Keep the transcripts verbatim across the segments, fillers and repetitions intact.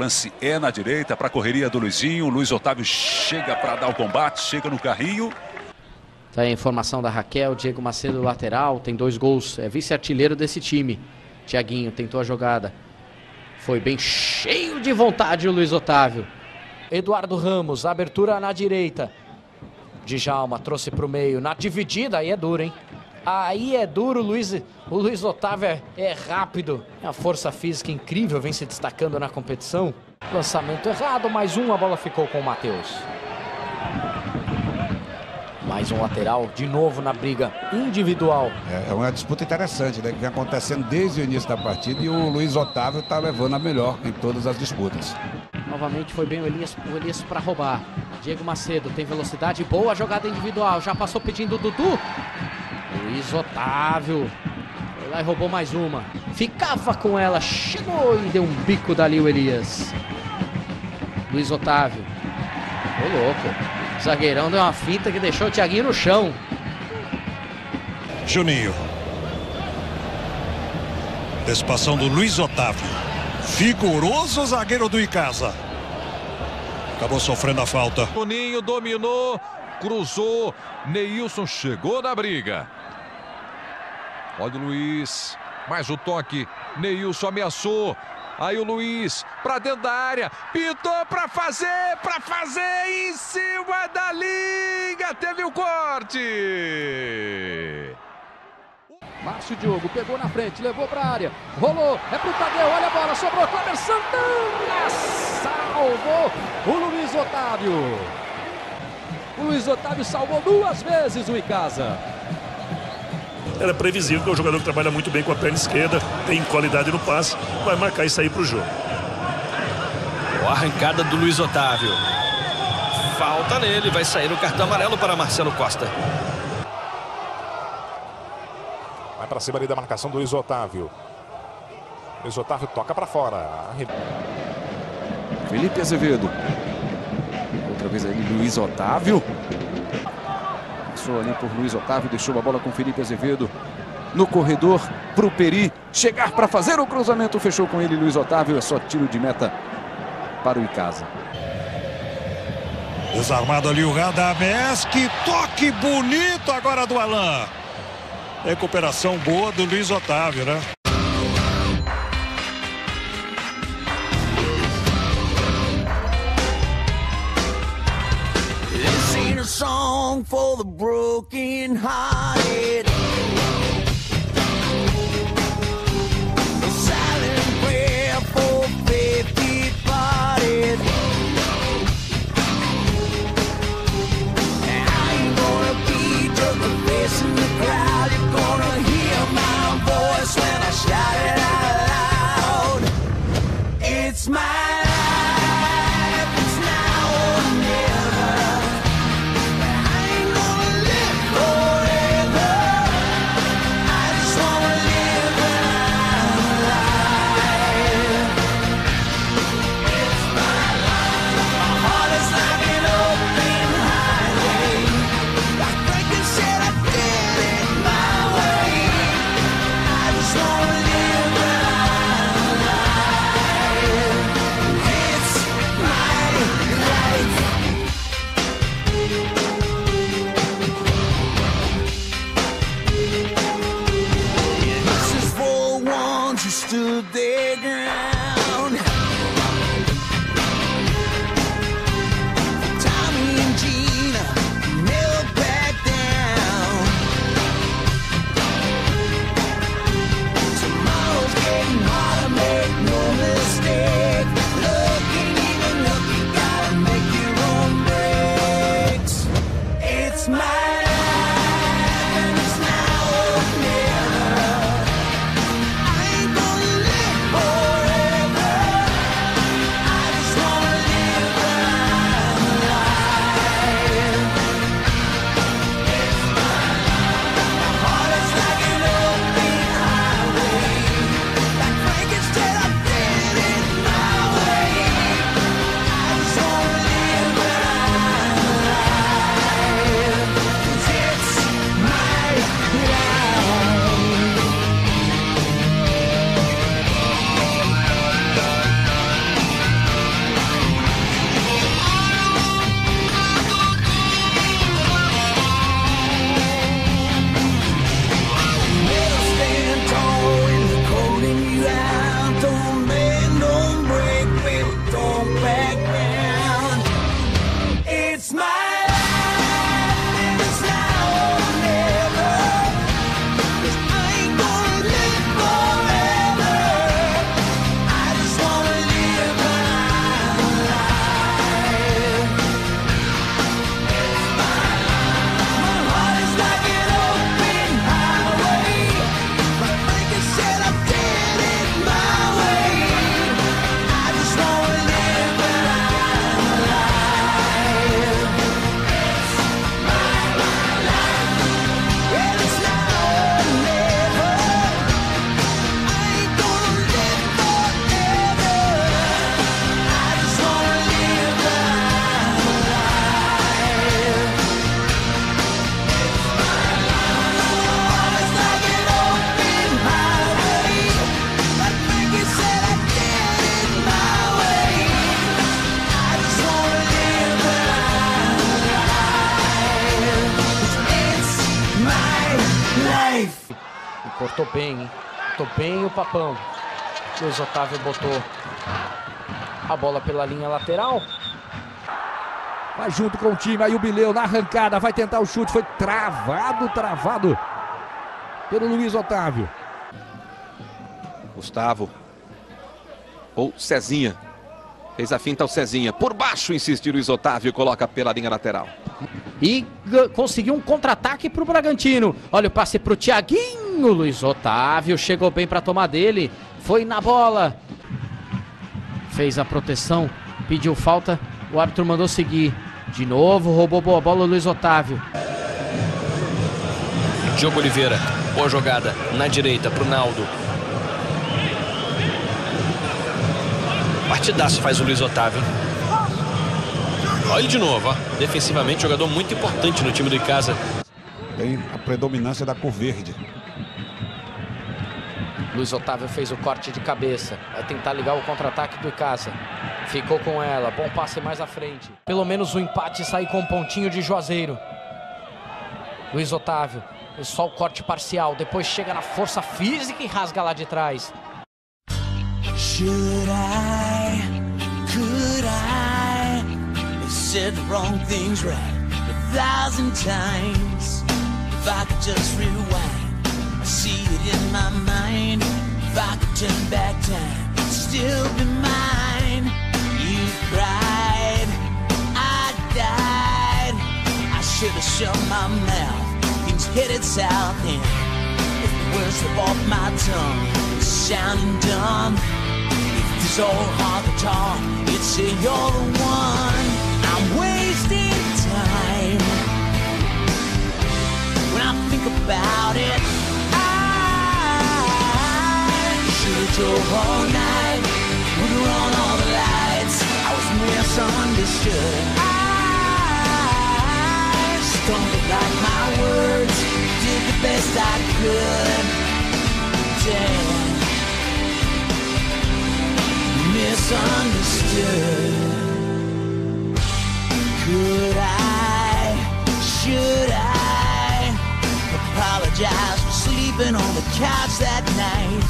Lance é na direita para a correria do Luizinho. Luiz Otávio chega para dar o combate, chega no carrinho. Tá aí a informação da Raquel. Diego Macedo, lateral, tem dois gols. É vice-artilheiro desse time. Thiaguinho tentou a jogada. Foi bem cheio de vontade o Luiz Otávio. Eduardo Ramos, abertura na direita. Djalma trouxe para o meio. Na dividida, aí é duro, hein? Aí é duro, o Luiz, o Luiz Otávio é, é rápido. A força física incrível, vem se destacando na competição. Lançamento errado, mais um, a bola ficou com o Matheus. Mais um lateral, de novo na briga individual. É, é uma disputa interessante, né, que vem acontecendo desde o início da partida e o Luiz Otávio está levando a melhor em todas as disputas. Novamente foi bem o Elias, o Elias para roubar. Diego Macedo tem velocidade boa, jogada individual, já passou pedindo o Dudu. Luiz Otávio foi lá e roubou mais uma. Ficava com ela, chegou e deu um bico dali o Elias. Luiz Otávio. Ô louco. O zagueirão deu uma finta que deixou o Thiaguinho no chão. Juninho. Antecipação do Luiz Otávio. Vigoroso zagueiro do Icasa. Acabou sofrendo a falta. Juninho dominou, cruzou. Neilson chegou na briga. Olha o Luiz, mais o toque, Neilson ameaçou, aí o Luiz, pra dentro da área, pintou pra fazer, pra fazer, em cima da liga, teve o corte. Márcio Diogo pegou na frente, levou pra área, rolou, é pro Tadeu, olha a bola, sobrou, Cláudio Santana, salvou o Luiz Otávio. O Luiz Otávio salvou duas vezes o Icasa. Era previsível, que é um jogador que trabalha muito bem com a perna esquerda, tem qualidade no passe, vai marcar e sair para o jogo. Boa arrancada do Luiz Otávio. Falta nele, vai sair o cartão amarelo para Marcelo Costa. Vai para cima ali da marcação do Luiz Otávio. Luiz Otávio toca para fora. Felipe Azevedo. Outra vez ali Luiz Otávio. Passou ali por Luiz Otávio, deixou a bola com Felipe Azevedo no corredor para o Peri chegar para fazer o cruzamento, fechou com ele Luiz Otávio, é só tiro de meta para o Icasa. Desarmado ali o Radamés, que toque bonito agora do Alan. Recuperação boa do Luiz Otávio, né? Song for the broken hearted. A silent prayer for faith departed. And I ain't gonna be just a face in the crowd. You're gonna hear my voice when I shout it out loud. It's my bem. Tô bem o Papão. Luiz Otávio botou a bola pela linha lateral. Vai junto com o time, aí o Bileu na arrancada, vai tentar o chute, foi travado, travado pelo Luiz Otávio. Gustavo, ou Cezinha, fez a finta ao Cezinha, por baixo insiste Luiz Otávio, coloca pela linha lateral. E conseguiu um contra-ataque para o Bragantino, olha o passe para o Thiaguinho, Luiz Otávio chegou bem para tomar dele, foi na bola, fez a proteção, pediu falta, o árbitro mandou seguir. De novo, roubou boa bola o Luiz Otávio. Diogo Oliveira. Boa jogada na direita pro Naldo. Partidaço faz o Luiz Otávio. Olha ele de novo, ó. Defensivamente, jogador muito importante no time do Icasa. Tem a predominância da cor verde. Luiz Otávio fez o corte de cabeça. Vai tentar ligar o contra-ataque do Icasa. Ficou com ela, bom passe mais à frente. Pelo menos o empate sai com um pontinho de Juazeiro. Luiz Otávio, é só o corte parcial, depois chega na força física e rasga lá de trás. Should I, could I, I said the wrong things right a thousand times. If I could just rewind, I see it in my mind. If I could turn back time, it'd still be mine. Cried, I died, I should have shut my mouth, things headed south and if the words were off my tongue, it's sounding dumb, if this old hard to talk, you'd say you're the one, I'm wasting time, when I think about it, I should drove all night, we were on all the lights. Misunderstood. I stumbled like my words. Did the best I could. Damn. Misunderstood. Could I? Should I? Apologize for sleeping on the couch that night.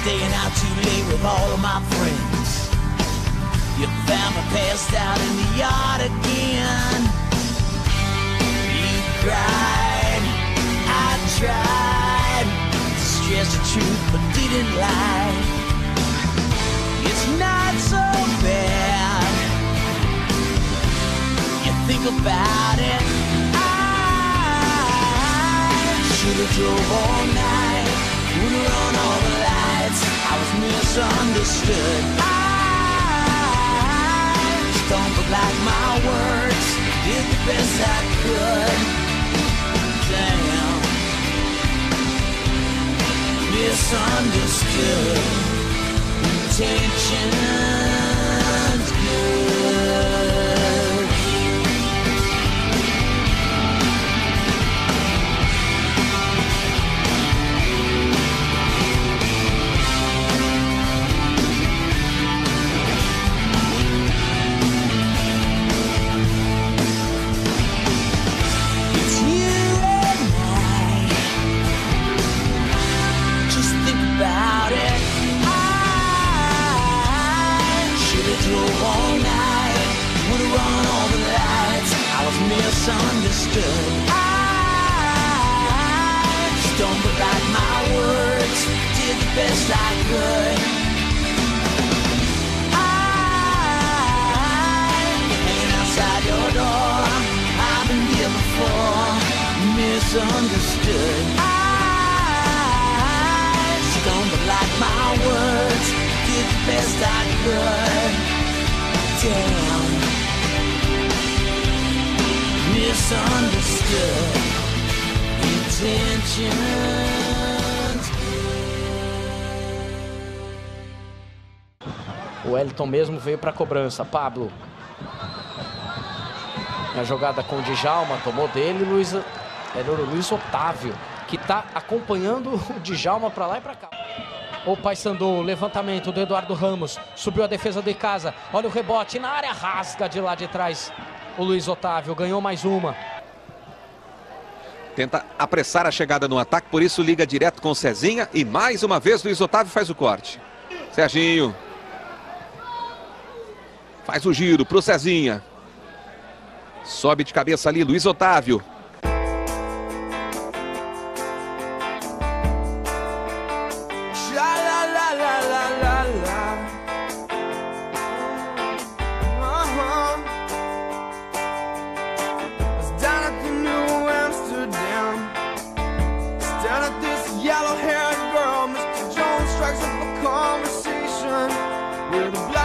Staying out too late with all of my friends. You found me passed out in the yard again. You cried, I tried to stress the truth but didn't lie. It's not so bad. You think about it. I should have drove all night, would have run all the lights. I was misunderstood. I don't look like my words, did the best I could. Damn, misunderstood, intentions good. Misunderstood. I stumbled like my words, did the best I could. Damn, misunderstood. Intentions. O Elton mesmo veio para cobrança. Pablo. Na jogada com o Djalma, tomou dele, Luiz. Era o Luiz Otávio, que está acompanhando o Djalma para lá e para cá. O Paysandu, levantamento do Eduardo Ramos, subiu a defesa de casa, olha o rebote, na área rasga de lá de trás. O Luiz Otávio ganhou mais uma. Tenta apressar a chegada no ataque, por isso liga direto com o Cezinha. E mais uma vez Luiz Otávio faz o corte. Serginho. Faz o giro pro Cezinha. Sobe de cabeça ali Luiz Otávio. Yellow-haired girl, Mister Jones strikes up a conversation with a black